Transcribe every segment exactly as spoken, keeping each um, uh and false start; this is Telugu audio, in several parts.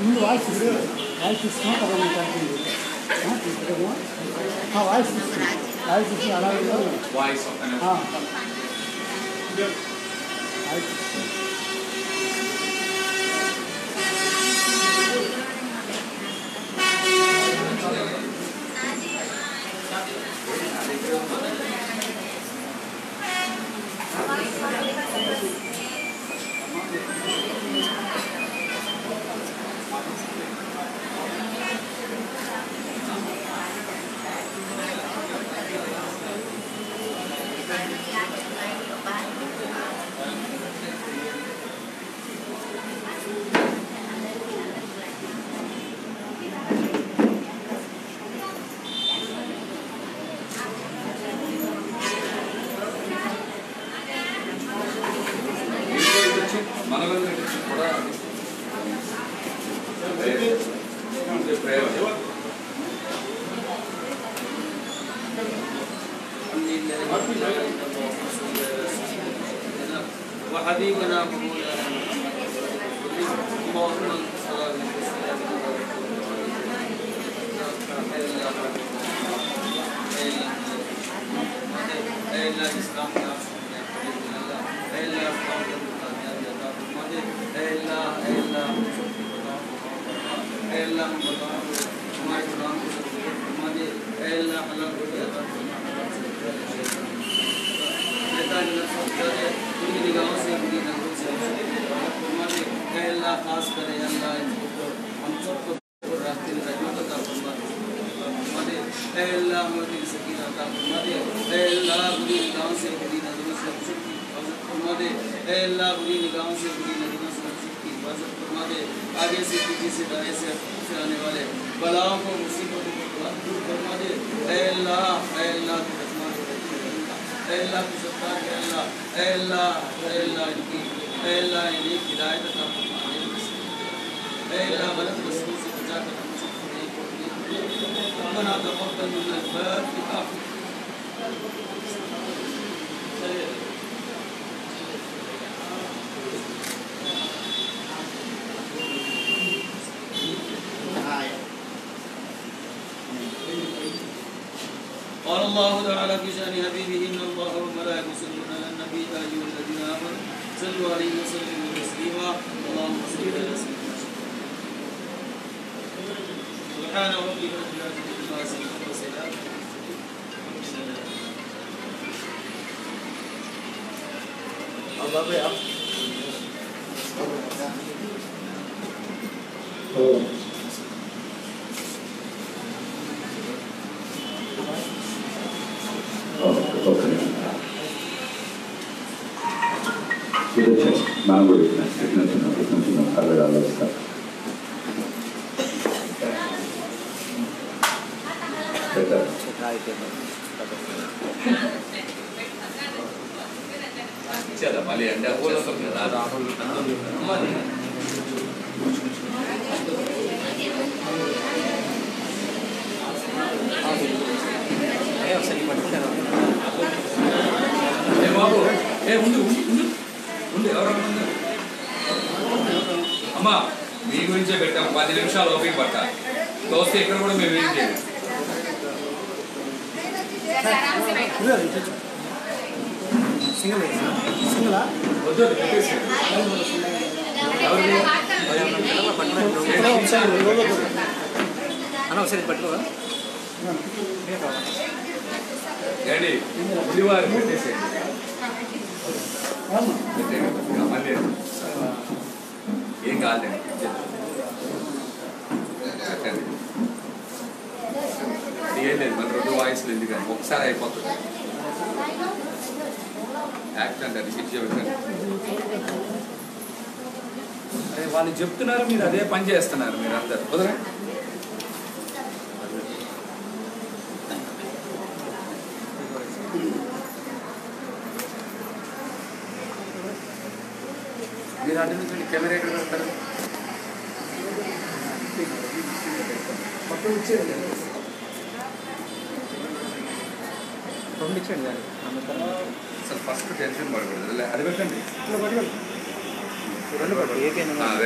in the voice is voice is not around the voice is voice is around the voice of an voice Very good.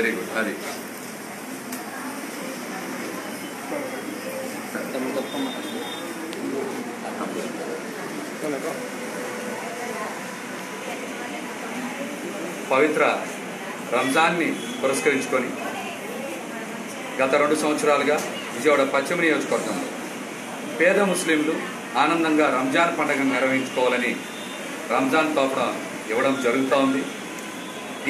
Very good. పవిత్ర రంజాన్ని పురస్కరించుకొని గత రెండు సంవత్సరాలుగా విజయవాడ పశ్చిమ నియోజకవర్గంలో పేద ముస్లింలు ఆనందంగా రంజాన్ పండుగను నిర్వహించుకోవాలని రంజాన్ తోఫా ఇవ్వడం జరుగుతూ ఉంది.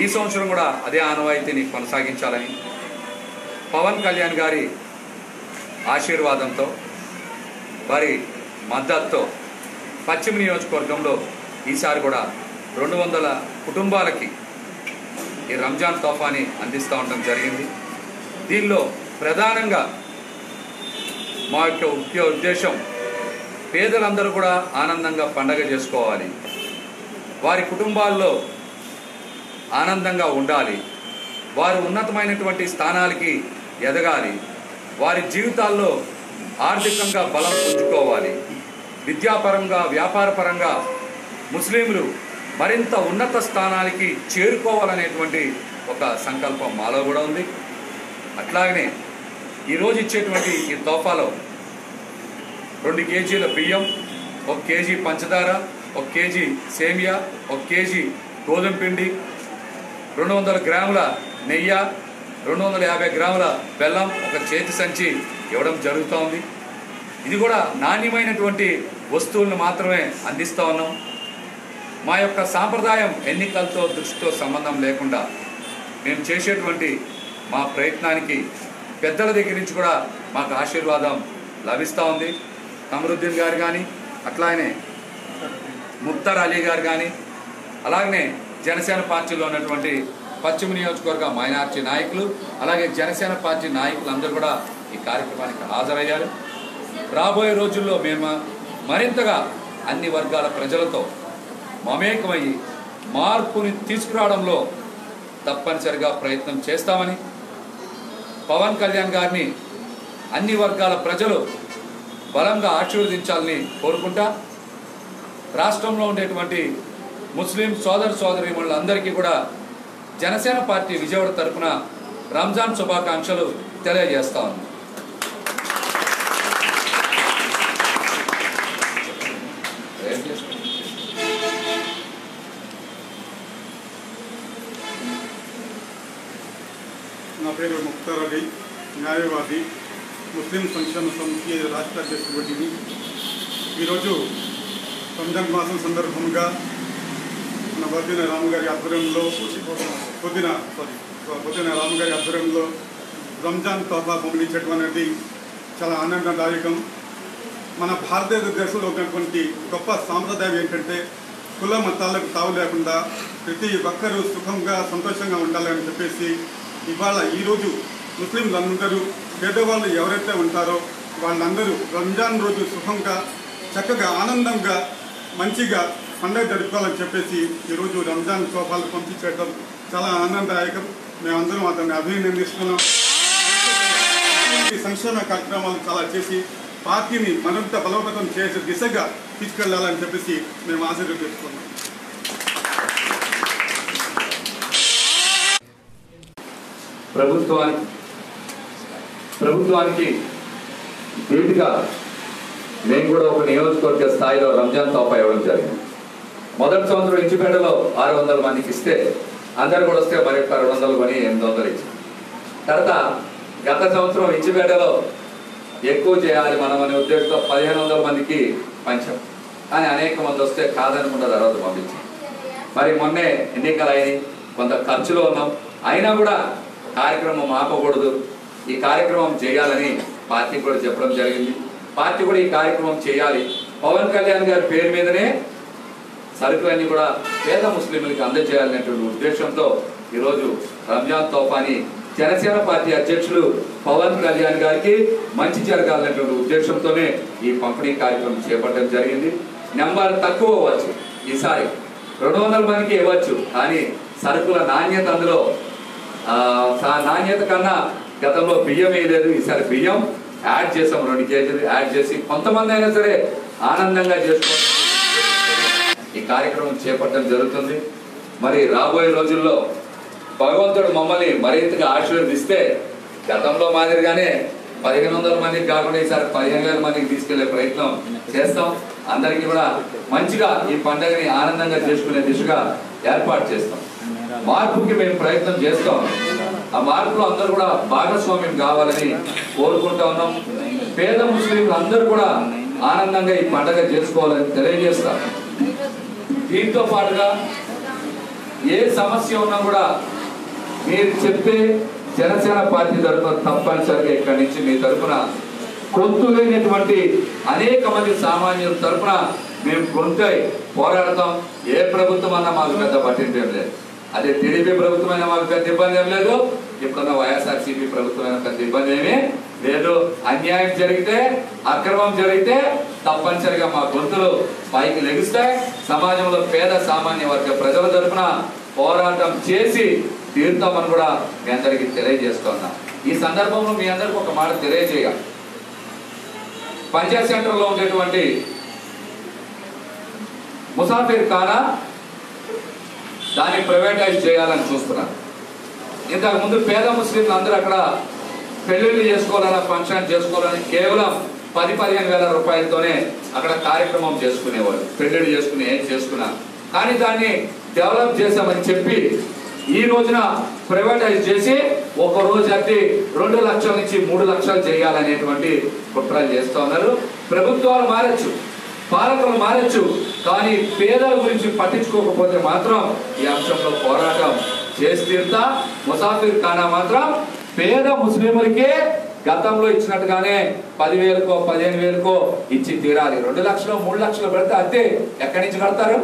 ఈ సంవత్సరం కూడా అదే ఆనవాయితీని కొనసాగించాలని పవన్ కళ్యాణ్ గారి ఆశీర్వాదంతో వారి మద్దతుతో పశ్చిమ నియోజకవర్గంలో ఈసారి కూడా రెండు వందల కుటుంబాలకి ఈ రంజాన్ తోఫాని అందిస్తూ ఉండడం జరిగింది. దీనిలో ప్రధానంగా మా యొక్క ముఖ్య ఉద్దేశం పేదలందరూ కూడా ఆనందంగా పండగ చేసుకోవాలి, వారి కుటుంబాల్లో ఆనందంగా ఉండాలి, వారు ఉన్నతమైనటువంటి స్థానాలకి ఎదగాలి, వారి జీవితాల్లో ఆర్థికంగా బలం పుంజుకోవాలి, విద్యాపరంగా వ్యాపారపరంగా ముస్లింలు మరింత ఉన్నత స్థానానికి చేరుకోవాలనేటువంటి ఒక సంకల్పం మాలో కూడా ఉంది. అట్లాగనే ఈరోజు ఇచ్చేటువంటి ఈ తోఫాలో రెండు కేజీల బియ్యం, ఒక కేజీ పంచదార, ఒక కేజీ సేమియా, ఒక కేజీ గోధుమ పిండి, రెండు వందల గ్రాముల నెయ్యి, రెండు వందల యాభై గ్రాముల బెల్లం, ఒక చేతి సంచి ఇవ్వడం జరుగుతూ ఉంది. ఇది కూడా నాణ్యమైనటువంటి వస్తువులను మాత్రమే అందిస్తూ ఉన్నాం. మా యొక్క సాంప్రదాయం ఎన్నికలతో దృష్టితో సంబంధం లేకుండా మేము చేసేటువంటి మా ప్రయత్నానికి పెద్దల దగ్గర నుంచి కూడా మాకు ఆశీర్వాదం లభిస్తూ ఉంది. కమరుద్దీన్ గారు కానీ, అట్లాగనే ముక్తార్ అలీ గారు కానీ, అలాగనే జనసేన పార్టీలో ఉన్నటువంటి పశ్చిమ నియోజకవర్గ మైనార్టీ నాయకులు, అలాగే జనసేన పార్టీ నాయకులందరూ కూడా ఈ కార్యక్రమానికి హాజరయ్యారు. రాబోయే రోజుల్లో మేము మరింతగా అన్ని వర్గాల ప్రజలతో మమేకమయ్యి మార్పుని తీసుకురావడంలో తప్పనిసరిగా ప్రయత్నం చేస్తామని, పవన్ కళ్యాణ్ గారిని అన్ని వర్గాల ప్రజలు బలంగా ఆశీర్వదించాలని కోరుకుంటా, రాష్ట్రంలో ఉండేటువంటి ముస్లిం సోదర సోదరీమణులందరికీ కూడా జనసేన పార్టీ విజయవాడ తరఫున రంజాన్ శుభాకాంక్షలు తెలియజేస్తా ఉన్నాను. నా పేరు ముక్తార్ అలీ, న్యాయవాది, ముస్లిం సంక్షేమ సమితి రాష్ట్ర అధ్యక్షుడిని. ఈరోజు రంజాన్ మాసం సందర్భంగా మన బొద్దిన రాము గారి ఆధ్వర్యంలో బొద్దిన సారీ బొద్దిన రాము గారి ఆధ్వర్యంలో రంజాన్ తోఫా పంపించడం అనేది చాలా ఆనందదాయకం. మన భారతదేశంలో ఉన్నటువంటి గొప్ప సాంప్రదాయం ఏంటంటే కుల మతాలకు తావు లేకుండా ప్రతి ఒక్కరూ సుఖంగా సంతోషంగా ఉండాలని చెప్పేసి ఇవాళ ఈరోజు ముస్లింలందరూ పేదవాళ్ళు ఎవరైతే ఉంటారో వాళ్ళందరూ రంజాన్ రోజు సుఖంగా చక్కగా ఆనందంగా మంచిగా పండుగ జరుపుకోవాలని చెప్పేసి ఈరోజు రంజాన్ తోఫాలు పంపించడం చాలా ఆనందదాయకం. మేమందరం అతన్ని అభినందిస్తున్నాం. సంక్షేమ కార్యక్రమాలు చాలా చేసి పార్టీని మరింత బలోపేతం చేసే దిశగా తీసుకెళ్లాలని చెప్పేసి మేము ఆశీర్వదిస్తున్నాం. ప్రభుత్వానికి ప్రభుత్వానికి దీటుగా మేము కూడా ఒక నియోజకవర్గ స్థాయిలో రంజాన్ తోఫా ఇవ్వడం జరిగింది. మొదటి సంవత్సరం ఇంచుపేటలో ఆరు వందల మందికి ఇస్తే అందరు కూడా వస్తే మరి యొక్క రెండు వందలు కొని ఎనిమిది వందలు ఇచ్చాం. తర్వాత గత సంవత్సరం ఇంచుపేటలో ఎక్కువ చేయాలి మనం అనే ఉద్దేశంతో పదిహేను వందల మందికి పంచాం, కానీ అనేక మంది వస్తే కాదనుకున్న తర్వాత పంపించాం. మరి మొన్నే ఎన్నికలు అయినాయి, కొంత ఖర్చులో ఉన్నాం, అయినా కూడా కార్యక్రమం ఆపకూడదు, ఈ కార్యక్రమం చేయాలని పార్టీ కూడా చెప్పడం జరిగింది. పార్టీ కూడా ఈ కార్యక్రమం చేయాలి, పవన్ కళ్యాణ్ గారి పేరు మీదనే సరుకులన్నీ కూడా పేద ముస్లింలకు అందజేయాలనేటువంటి ఉద్దేశంతో ఈరోజు రంజాన్ తోఫాని జనసేన పార్టీ అధ్యక్షులు పవన్ కళ్యాణ్ గారికి మంచి జరగాలనేటువంటి ఉద్దేశంతోనే ఈ పంపిణీ కార్యక్రమం చేపట్టడం జరిగింది. నెంబర్ తక్కువ అవ్వచ్చు, ఈసారి రెండు వందల మందికి ఇవ్వచ్చు, కానీ సరుకుల నాణ్యత అందులో నాణ్యత కన్నా గతంలో బియ్యం వేయలేదు, ఈసారి బియ్యం యాడ్ చేసాం, రెండు కేజీలు యాడ్ చేసి కొంతమంది అయినా సరే ఆనందంగా చేసుకోవడం ఈ కార్యక్రమం చేపట్టడం జరుగుతుంది. మరి రాబోయే రోజుల్లో భగవంతుడు మమ్మల్ని మరింతగా ఆశీర్వదిస్తే గతంలో మాదిరిగానే పదిహేను వందల మందికి కాకుండా ఈసారి పదిహేను వేల మందికి తీసుకెళ్లే ప్రయత్నం చేస్తాం. అందరికీ కూడా మంచిగా ఈ పండుగని ఆనందంగా చేసుకునే దిశగా ఏర్పాటు చేస్తాం. మార్పుకి మేము ప్రయత్నం చేస్తాం. ఆ మార్పులో అందరూ కూడా భాగస్వామ్యం కావాలని కోరుకుంటా ఉన్నాం. పేద ముస్లింలు అందరూ కూడా ఆనందంగా ఈ పండుగ చేసుకోవాలని తెలియజేస్తాం. దీంతో పాటుగా ఏ సమస్య ఉన్నా కూడా మీరు చెప్పే జనసేన పార్టీ తరఫున తప్పనిసరిగా ఇక్కడి నుంచి మీ తరఫున గొంతు లేనటువంటి అనేక మంది సామాన్యుల తరఫున మేము గొంతై పోరాడతాం. ఏ ప్రభుత్వం అన్నా మాకు పెద్ద పట్టిందేం లేదు. అదే టీడీపీ ప్రభుత్వం అయినా మాకు పెద్ద ఇబ్బంది ఏం లేదు. ఇప్పుడున్న వైఎస్ఆర్సీపీ ప్రభుత్వం అయినా పెద్ద ఇబ్బంది ఏమీ లేదు. అన్యాయం జరిగితే, అక్రమం జరిగితే తప్పనిసరిగా మా గొంతులు పైకి లెగుస్తాయి. సమాజంలో పేద సామాన్య వర్గ ప్రజల తరఫున పోరాటం చేసి తీరుతామని కూడా మీ అందరికీ తెలియజేస్తున్నా. ఈ సందర్భంలో మీ అందరికి ఒక మాట తెలియజేయాలి. పంచాయత్ సెంటర్లో ఉండేటువంటి ముసాఫిర్ ఖానా దాన్ని ప్రైవేటైజ్ చేయాలని చూస్తున్నారు. ఇంతకుముందు పేద ముస్లింలు అందరూ అక్కడ పెళ్లిళ్ళు చేసుకోవాలన్నా, ఫంక్షన్ చేసుకోవాలని కేవలం పది పదిహేను వేల రూపాయలతోనే అక్కడ కార్యక్రమం చేసుకునేవాళ్ళు. పెళ్లిళ్ళు చేసుకుని ఏం చేసుకున్నా కానీ దాన్ని డెవలప్ చేశామని చెప్పి ఈ రోజున ప్రైవేటైజ్ చేసి ఒక రోజు అట్టి రెండు లక్షల నుంచి మూడు లక్షలు చేయాలనేటువంటి కుట్రలు చేస్తూ ఉన్నారు. ప్రభుత్వాలు మారచ్చు, పాలకులు మారచ్చు, కానీ పేదల గురించి పట్టించుకోకపోతే మాత్రం ఈ అంశంలో పోరాటం చేసి తీరుతా. ముసాఫిర్ ఖానా మాత్రం పేద ముస్లింలకే గతంలో ఇచ్చినట్టుగానే పదివేలకో పదిహేను వేలకో ఇచ్చి తీరాలి. రెండు లక్షలు మూడు లక్షలు పెడితే అద్దె ఎక్కడి నుంచి కడతారు?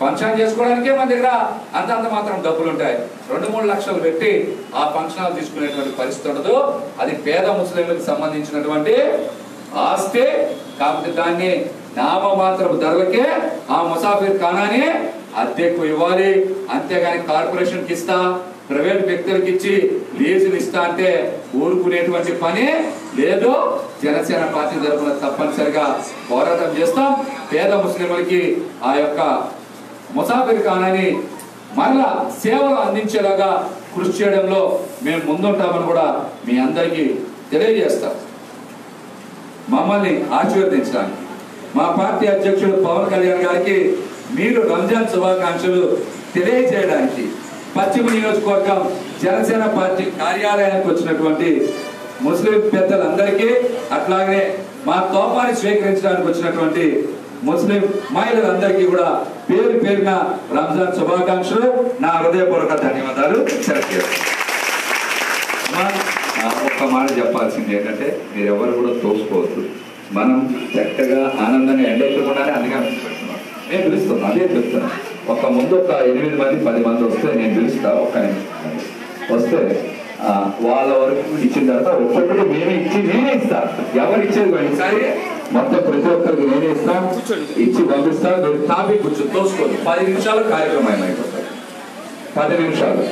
ఫంక్షన్ చేసుకోవడానికే మన దగ్గర అంత అంత మాత్రం డబ్బులు ఉంటాయి. రెండు మూడు లక్షలు పెట్టి ఆ ఫంక్షన్ తీసుకునేటువంటి పరిస్థితి ఉండదు. అది పేద ముస్లింలకు సంబంధించినటువంటి ఆస్తి కాబట్టి దాన్ని నామమాత్రపు ధరలకే ఆ ముసాఫిర్ ఖానాని అద్దెకు ఇవ్వాలి. అంతేగాని కార్పొరేషన్కి ఇస్తా, ప్రైవేట్ వ్యక్తులకు ఇచ్చి లీజులు ఇస్తా అంటే ఊరుకునేటువంటి పని లేదు. జనసేన పార్టీ తరఫున తప్పనిసరిగా పోరాటం చేస్తాం. పేద ముస్లింలకి ఆ యొక్క ముసాఫిర్ ఖానాని మరలా సేవలు అందించేలాగా కృషి చేయడంలో మేము ముందుంటామని కూడా మీ అందరికీ తెలియజేస్తాం. మమ్మల్ని ఆశీర్వదించడానికి మా పార్టీ అధ్యక్షుడు పవన్ కళ్యాణ్ గారికి మీరు రంజాన్ శుభాకాంక్షలు తెలియజేయడానికి పశ్చిమ నియోజకవర్గం జనసేన పార్టీ కార్యాలయానికి వచ్చినటువంటి ముస్లిం పెద్దలందరికీ, అట్లాగే మా తోపాన్ని స్వీకరించడానికి వచ్చినటువంటి ముస్లిం మహిళలందరికీ కూడా పేరు పేరున రంజాన్ శుభాకాంక్షలు, నా హృదయపూర్వక ధన్యవాదాలు. ఒక్క మాట చెప్పాల్సింది ఏంటంటే మీరెవరు కూడా తోసుకోవద్దు. మనం చక్కగా ఆనందంగా ఎండెక్కకుండానే అందుకే పెట్టుకున్నాం. నేను పిలుస్తున్నాను, అదే పిలుస్తున్నాను. ఒక్క ముందు ఒక ఎనిమిది మంది పది మంది వస్తే నేను పిలుస్తాను. ఒక్క వస్తే వాళ్ళ వరకు ఇచ్చిన తర్వాత ఒక్కొక్కటి నేనే ఇచ్చి నేనే ఇస్తాను. ఎవరు ఇచ్చేది ఈసారి మొత్తం ప్రతి ఒక్కరికి నేనే ఇస్తాను, ఇచ్చి పంపిస్తాను. మీరు తాపి కూర్చో తోసుకోండి. పది నిమిషాలు కార్యక్రమం అయిపోతుంది. పది నిమిషాలు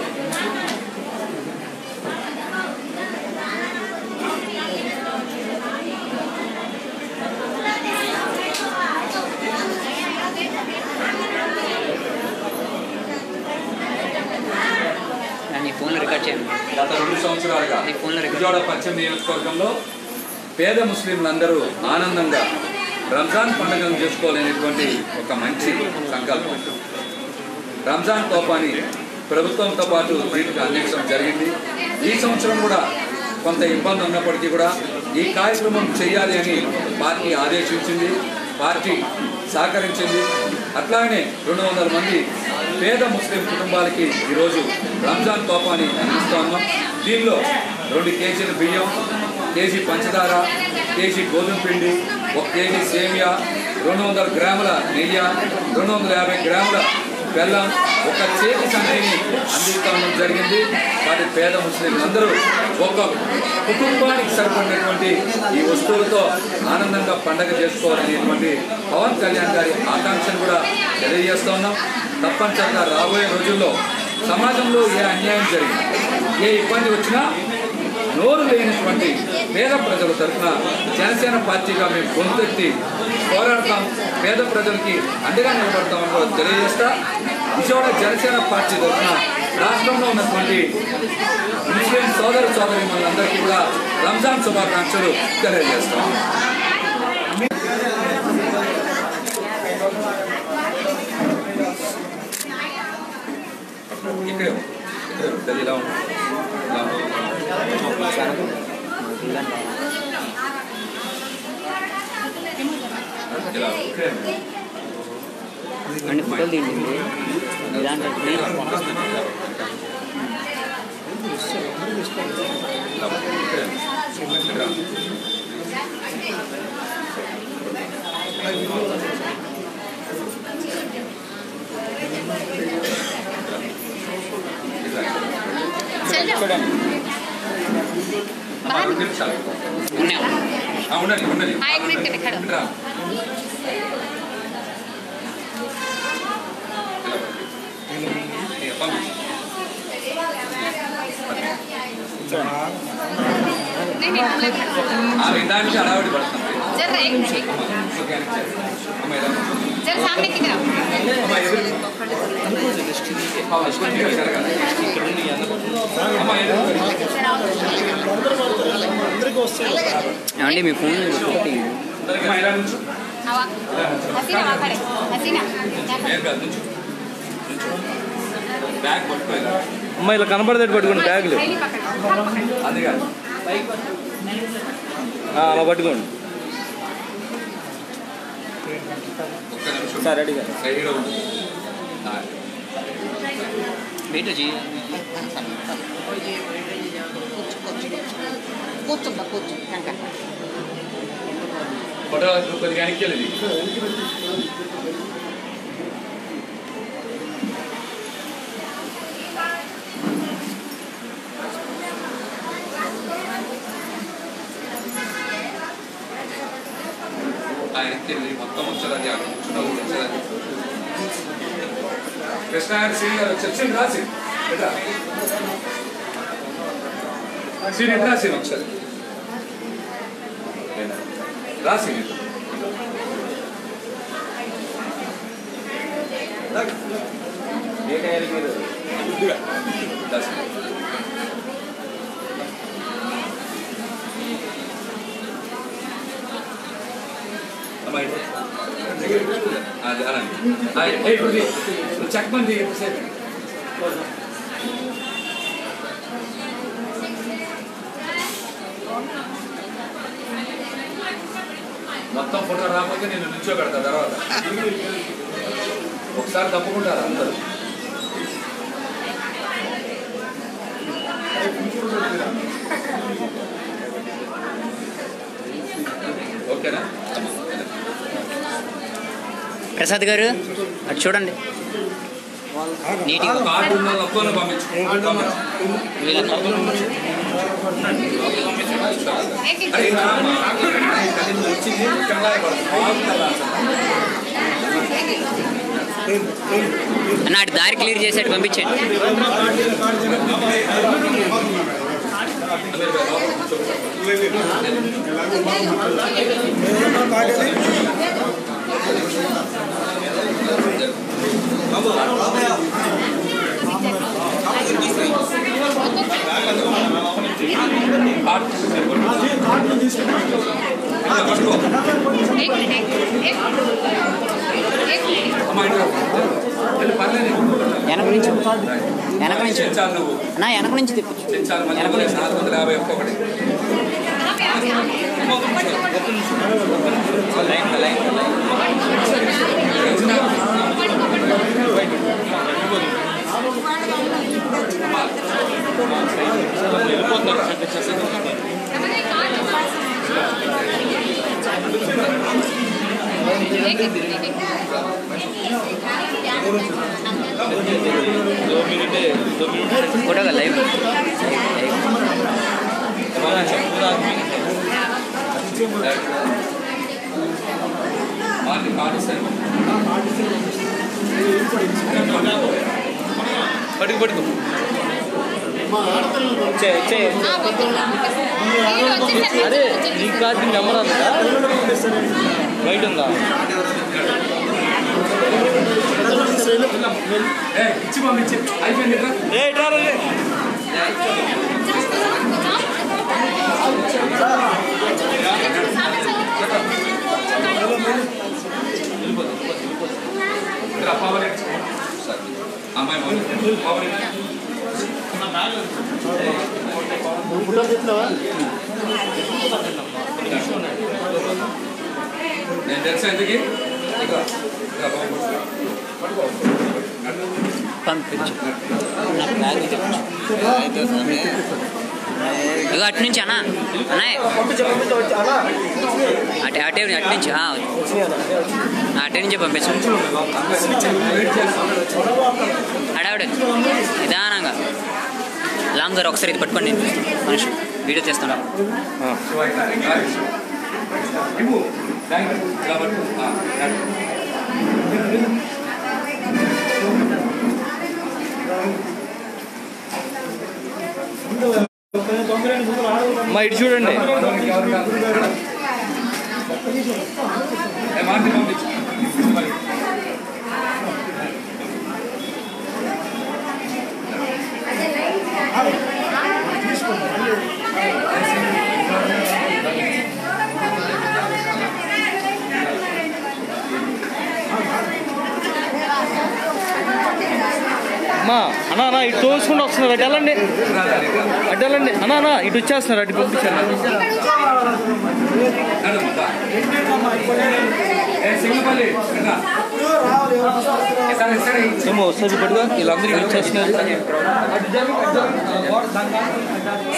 గత రెండు సంవత్సరాలుగా విజయవాడ పశ్చిమ నియోజకవర్గంలో పేద ముస్లింలందరూ ఆనందంగా రంజాన్ పండుగను చేసుకోవాలనేటువంటి ఒక మంచి సంకల్పం. రంజాన్ తోపాని ప్రభుత్వంతో పాటు దీనికి అందించడం జరిగింది. ఈ సంవత్సరం కూడా కొంత ఇబ్బంది ఉన్నప్పటికీ కూడా ఈ కార్యక్రమం చేయాలి అని పార్టీ ఆదేశించింది, పార్టీ సహకరించింది. అట్లాగనే రెండు వందల మంది పేద ముస్లిం కుటుంబాలకి ఈరోజు రంజాన్ తోపాని అందిస్తూ ఉన్నాం. దీనిలో రెండు కేజీల బియ్యం, కేజీ పంచదార, కేజీ గోధుమ పిండి, ఒక కేజీ సేమియా, రెండు వందల గ్రాముల నెయ్యి, రెండు వందల యాభై గ్రాముల బెల్లం, ఒక చేతి సంఖ్యని అందిస్తూ ఉండడం జరిగింది. వాటి పేద ముస్లింలందరూ ఒక కుటుంబానికి సరిపడినటువంటి ఈ వస్తువులతో ఆనందంగా పండగ చేసుకోవాలనేటువంటి పవన్ కళ్యాణ్ గారి ఆకాంక్షను కూడా తెలియజేస్తూ ఉన్నాం. తప్పనిసరిగా రాబోయే రోజుల్లో సమాజంలో ఏ అన్యాయం జరిగినా, ఏ ఇబ్బంది వచ్చినా నోరు లేనటువంటి పేద ప్రజల తరఫున జనసేన పార్టీగా మేము గొంతెత్తి పోరాడతాం, పేద ప్రజలకి అండగా నిలబడతామని కూడా తెలియజేస్తా. విజయవాడ జనసేన పార్టీ తరఫున రాష్ట్రంలో ఉన్నటువంటి ముస్లిం సోదర సోదరి మనందరికీ కూడా రంజాన్ శుభాకాంక్షలు తెలియజేస్తాం. بالتالي لو لو ساعدوا రెండు ఫోటోలు తీయండి ఇలాంటి ఏమండి మీ ఫోన్ అమ్మ ఇలా కనపడదేటి పట్టుకోండి బ్యాగులు అది కాదు అలా పట్టుకోండి సార్ రెడీగా बैठो जी कोच का कोच काका बड़ा लोग करके निकले जी आयते मेरी మొత్తం వచ్చేలా చేయాలి చూడాలి వచ్చేలా कृष्णा सिंह चचिन राशि बेटा श्री राशि अक्षर राशि लग ये कह रही है दस हमारे आज आनंद आई हे गुरुजी चेक बन दिए से మొత్తం ఫోటో రాకపోతే నేను నించో పెడతా తర్వాత ఒకసారి తప్పుకుంటారా అందరూ ఓకేనా ప్రసాద్ గారు అది చూడండి నీటిగా నాటి దారి క్లియర్ చేసేట్టు పంపించండి बाबू बाबू आप लाइव पढ़ी पढ़ी तुम चे चे अरे इनका दिन नंबर आता वाइट होगा ए किच्ची मामी चे आई पे निकला ए इधर आ ले पावर पावर అట్నుంచి అన్నా అన్నాయ్ అటే అటే అట్నుంచి అటే నుంచే పంపించు అడావిడ నిదానంగా లాంగ్ గారు ఒకసారి ఇది పట్టుకోండి మనిషి వీడియో చేస్తున్నాం మా ఇటు చూడండి అమ్మా అన్నా అన్నా ఇటు తోసుకుంటూ వస్తున్నారు అటు వెళ్ళండి అటు వెళ్ళండి అన్నా అన్నా ఇటు వచ్చేస్తున్నారు అటు పంపించారు ఏమో వస్తుంది పడుగా వీళ్ళందరికీ వచ్చేస్తున్నారు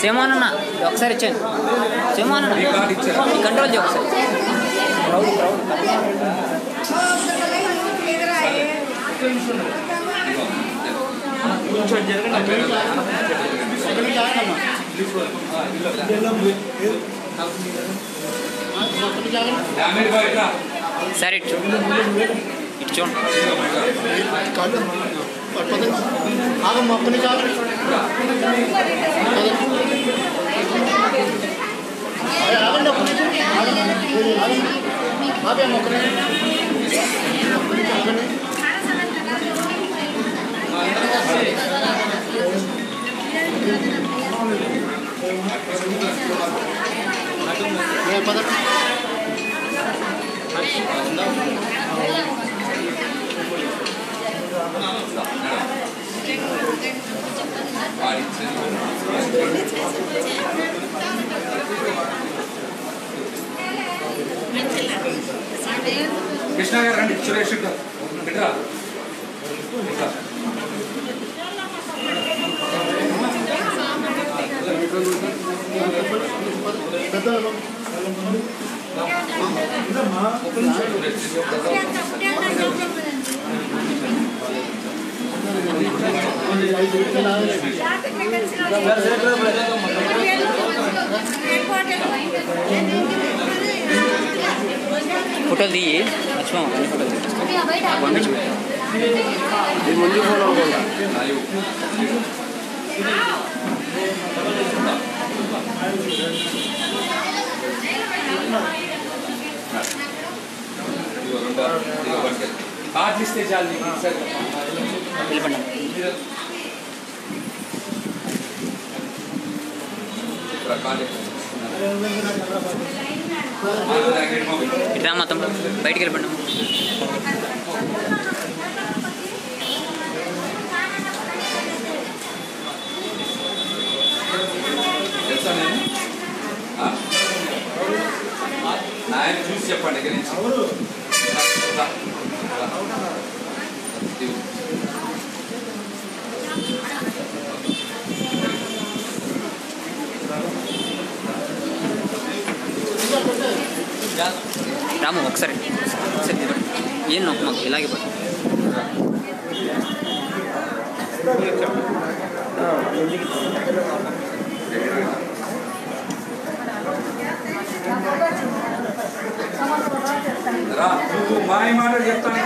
సేమోనన్నా ఒకసారి ఇచ్చాను సేమోనన్నా కంట్రోల్ చేయ ఒకసారి కొంచెం జరగండి ఒకటి జాగండి సరే ఇటు ఇటు చూడండి కృష్ణ గారు రండి సురేష్ బిడ్డా ఫోటోలు తీయి మర్చిపోం అన్ని ఫోటోలు పంపించు ముందు ఫోటో बादलिस्ते जाली सर बिल्कुल इतना मतलब बैठ कर पड़ना ऐसा नहीं हाँ आये जूस या पढ़ने के लिए రాము ఒకసారి ఏం నొప్పి మాకు ఇలాగే పడు మాటలు చెప్తాను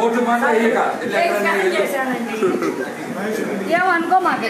ఓటు మాట ఏమనుకో మాకు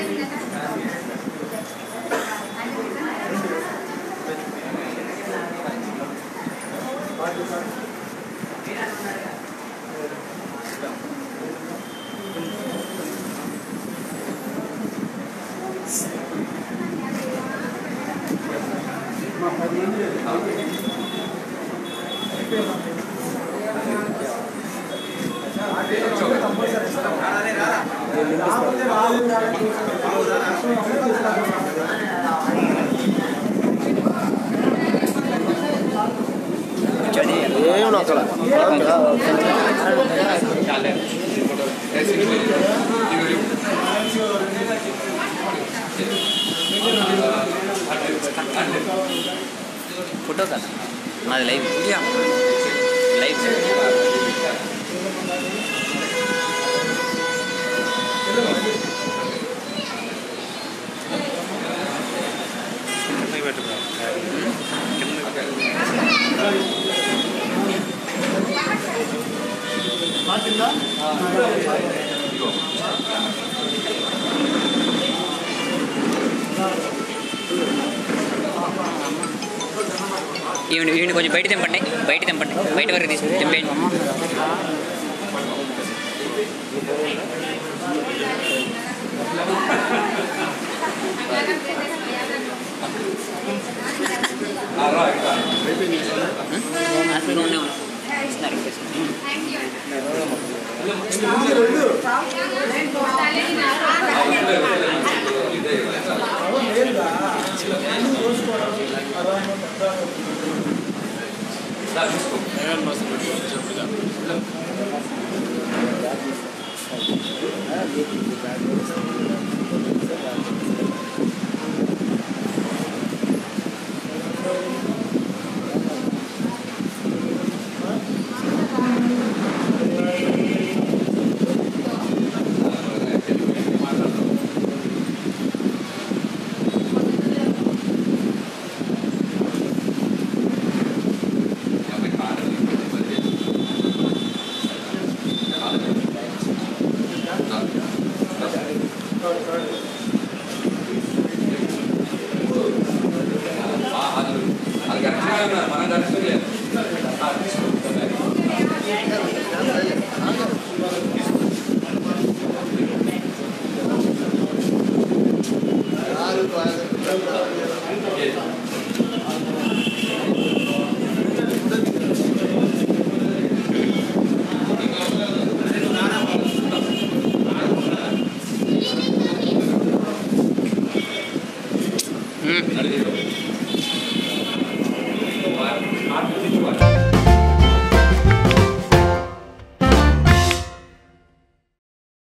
రాలే రారా Thank you.